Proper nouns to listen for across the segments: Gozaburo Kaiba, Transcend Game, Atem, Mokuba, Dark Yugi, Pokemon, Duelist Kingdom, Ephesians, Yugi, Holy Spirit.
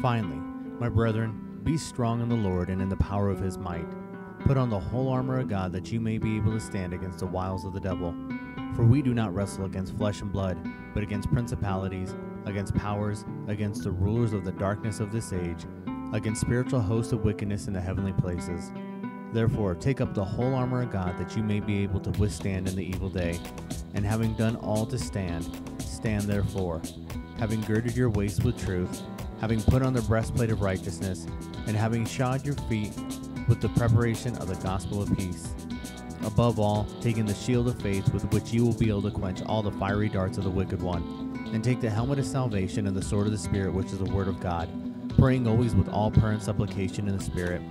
Finally, my brethren, be strong in the Lord and in the power of his might. Put on the whole armor of God, that you may be able to stand against the wiles of the devil. For we do not wrestle against flesh and blood, but against principalities, against powers, against the rulers of the darkness of this age, against spiritual hosts of wickedness in the heavenly places. Therefore, take up the whole armor of God, that you may be able to withstand in the evil day. And having done all to stand, stand therefore, having girded your waist with truth, having put on the breastplate of righteousness, and having shod your feet with the preparation of the gospel of peace. Above all, taking the shield of faith, with which you will be able to quench all the fiery darts of the wicked one, and take the helmet of salvation and the sword of the Spirit, which is the word of God, praying always with all prayer and supplication in the Spirit,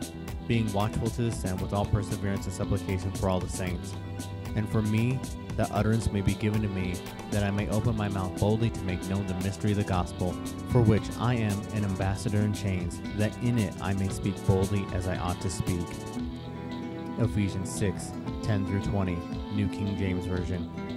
being watchful to this end with all perseverance and supplication for all the saints. And for me, that utterance may be given to me, that I may open my mouth boldly to make known the mystery of the gospel, for which I am an ambassador in chains, that in it I may speak boldly as I ought to speak. Ephesians 6:10-20, New King James Version.